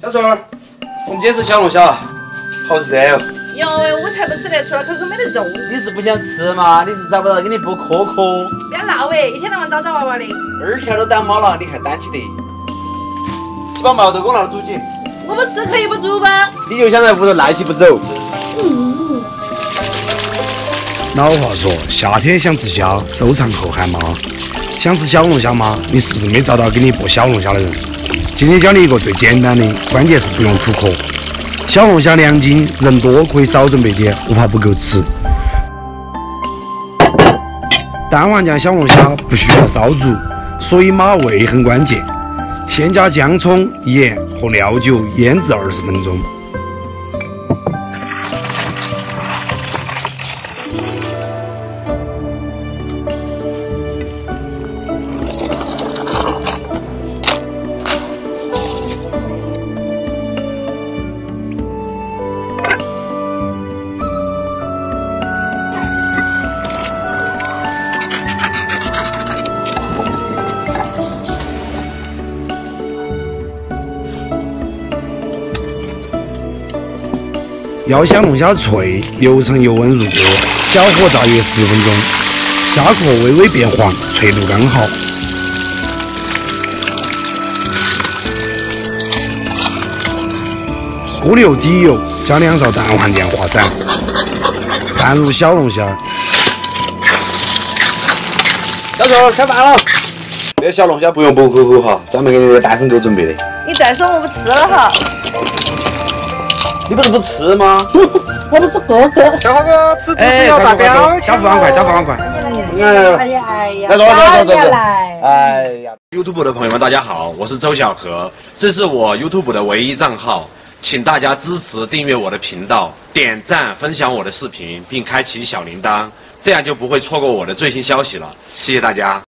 小春儿，我们今天吃小龙虾，好热哦！哟喂，我才不吃那出来口口没得肉。你是不想吃嘛？你是找不到给你剥壳壳？不要闹喂，一天到晚找找娃娃的。二条都当妈了，你还担起的？去把毛豆给我拿来煮起。我不吃，可以不煮吧？你就想在屋头赖起不走？老话说，夏天想吃虾，收藏后海妈。想吃小龙虾吗？你是不是没找到给你剥小龙虾的人？今天教你一个最简单的，关键是不用吐壳。小龙虾2斤，人多可以少准备点，不怕不够吃。蛋黄酱小龙虾不需要烧煮，所以码味很关键。先加姜、葱、盐和料酒腌制20分钟。 要想龙虾脆，6成油温入锅，小火炸约10分钟，虾壳微微变黄，脆度刚好。锅里底油，加2勺蛋黄酱滑散，拌入小龙虾。小周开饭了，这小龙虾不用剥壳壳哈，专门给你的单身狗准备的。你再说我不吃了哈。 你不是不吃吗？我们是哥哥。小花哥吃就是要打标签。加5万块，加5万块。来坐坐坐坐。哎呀 ！YouTube 的朋友们，大家好，我是周小河，这是我 YouTube 的唯一账号，请大家支持订阅我的频道，点赞分享我的视频，并开启小铃铛，这样就不会错过我的最新消息了。谢谢大家。